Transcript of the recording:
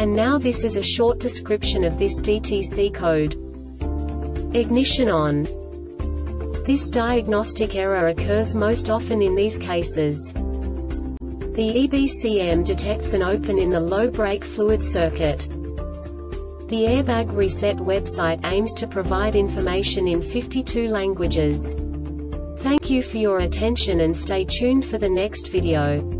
And now this is a short description of this DTC code. Ignition on. This diagnostic error occurs most often in these cases. The EBCM detects an open in the low brake fluid circuit. The Airbag Reset website aims to provide information in 52 languages. Thank you for your attention and stay tuned for the next video.